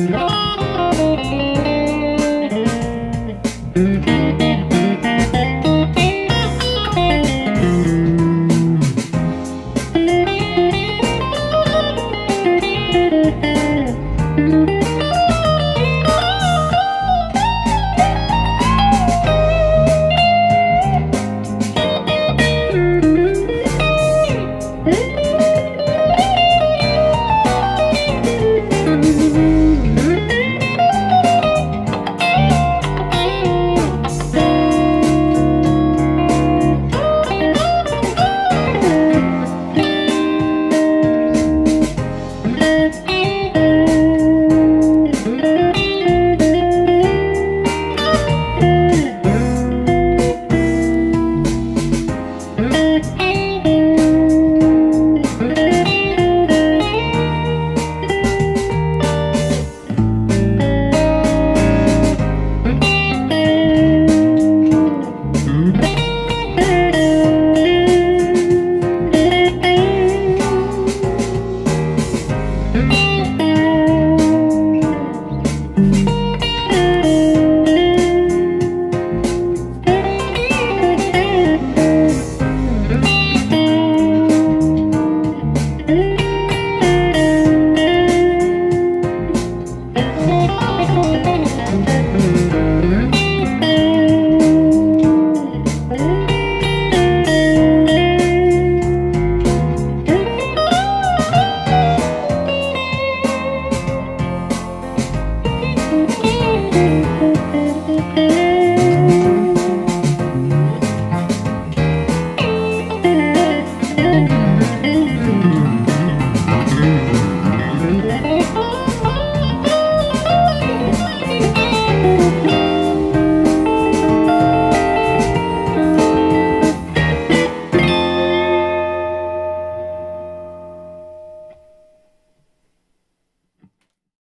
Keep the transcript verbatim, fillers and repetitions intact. No.